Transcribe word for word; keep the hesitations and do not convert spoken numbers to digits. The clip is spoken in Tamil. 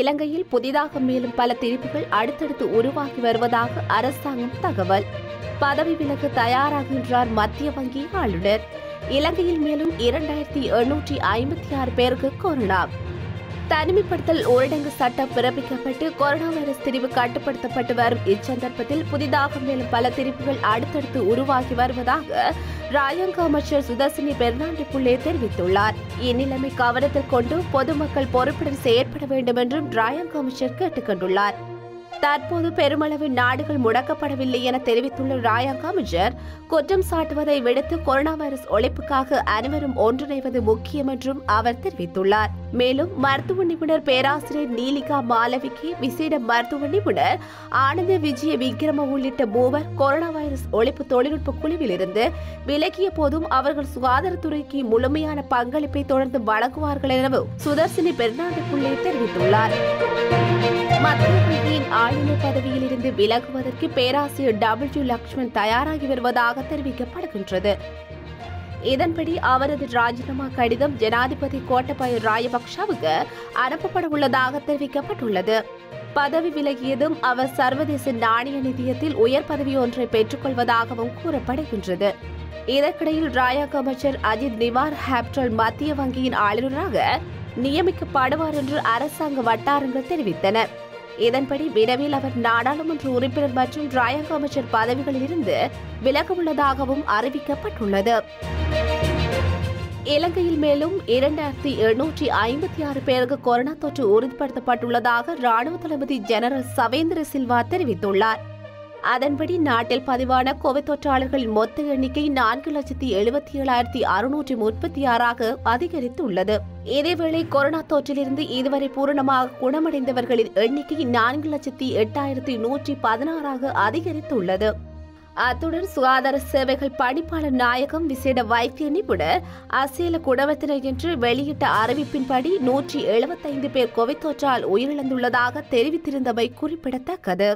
இலங்கையில் புதிதாக மேலும் பல திரிப்புகள் அடுத்தடுத்து உருவாகி வருவதாக அரசாங்கம் தகவல். பதவி விலக தயாராகின்றார் மத்திய வங்கி ஆளுநர். இலங்கையில் மேலும் இரண்டாயிரத்தி எழுநூற்றி ஐம்பத்தி ஆறு பேருக்கு கொரோனா. தனிமைப்படுத்தல் ஊரடங்கு சட்டம் பிறப்பிக்கப்பட்டு கொரோனா வைரஸ் திரிவு கட்டுப்படுத்தப்பட்டு வரும் இச்சந்தர்ப்பத்தில் புதிதாக மேலும் பல திரிப்புகள் அடுத்தடுத்து உருவாகி வருவதாக ராயங்க அமைச்சர் சுதர்சினி பெர்னாண்டிப்புள்ளே தெரிவித்துள்ளார். இந்நிலைமை கவனத்தில் கொண்டு பொதுமக்கள் பொறுப்புடன் செயற்பட வேண்டும் என்றும் ராயங்க அமைச்சர் கேட்டுக் கொண்டுள்ளார். தற்போது பெருமளவு நாடுகள் முடக்கப்படவில்லை என தெரிவித்துள்ள ராயங்க அமைச்சர், குற்றம் சாட்டுவதை விடுத்து கொரோனா வைரஸ் ஒழிப்புக்காக அனைவரும் ஒன்றிணைவது முக்கியம் என்றும் அவர் தெரிவித்துள்ளார். மேலும் மருத்துவ நிபுணர் பேராசிரியர் நீலிகா மாலவிக்கு விசேட மருத்துவ நிபுணர் ஆனந்த விஜய விக்ரம உள்ளிட்ட மூவர் கொரோனா வைரஸ் ஒழிப்பு தொழில்நுட்ப குழுவிலிருந்து விலகிய போதும் அவர்கள் சுகாதாரத்துறைக்கு முழுமையான பங்களிப்பை தொடர்ந்து வழங்குவார்கள் எனவும் சுதர்சினி பெர்னாண்டிப்புள்ளே தெரிவித்துள்ளார். மத்திய வங்கியின் ஆளுநர் பதவியிலிருந்து விலகுவதற்கு பேராசிரியர் டபிள்யூ லக்ஷ்மண் தயாராகி வருவதாக தெரிவிக்கப்படுகின்றது. இதன்படி அவரது ராஜினாமா கடிதம் ஜனாதிபதி கோட்டபாய ராயபக்ஷவுக்கு அனுப்பப்பட உள்ளதாக தெரிவிக்கப்பட்டுள்ளது. பதவி விலகியதும் அவர் சர்வதேச நாணய நிதியத்தில் உயர் பதவி ஒன்றை பெற்றுக்கொள்வதாகவும் கூறப்படுகின்றது. இதற்கிடையில் ராயக அமைச்சர் அஜித் நிவார் ஹாப்டல் மத்திய வங்கியின் ஆளுநராக நியமிக்கப்படுவார் என்று அரசாங்க வட்டாரங்கள் தெரிவித்தன. இதன்படி விரைவில் அவர் நாடாளுமன்ற உறுப்பினர் மற்றும் ராயங்க அமைச்சர் பதவிகளில் இருந்து விலக உள்ளதாகவும் அறிவிக்கப்பட்டுள்ளது. இலங்கையில் மேலும் இரண்டாயிரத்தி எழுநூற்றி ஐம்பத்தி ஆறு பேருக்கு கொரோனா தொற்று உறுதிப்படுத்தப்பட்டுள்ளதாக ராணுவ தளபதி ஜெனரல் சவேந்திர சில்வா தெரிவித்துள்ளார். அதன்படி நாட்டில் பதிவான கோவிட் தொற்றாளர்களின் மொத்த எண்ணிக்கை நான்கு லட்சத்தி எழுபத்தி ஏழாயிரத்தி அறுநூற்றி முப்பத்தி ஆறாக அதிகரித்துள்ளது. இதேவேளை கொரோனா தொற்றிலிருந்து இதுவரை பூரணமாக குணமடைந்தவர்களின் எண்ணிக்கை நான்கு லட்சத்தி எட்டாயிரத்தி நூற்றி பதினாறாக அதிகரித்துள்ளது. அத்துடன் சுகாதார சேவைகள் பணிப்பாளர் நாயகம் விசேட வைத்திய நிபுணர் அசேல குணவர்த்தன என்று வெளியிட்ட அறிவிப்பின்படி நூற்றி எழுபத்தைந்து பேர் கோவிட் தொற்றால் உயிரிழந்துள்ளதாக தெரிவித்திருந்தமை குறிப்பிடத்தக்கது.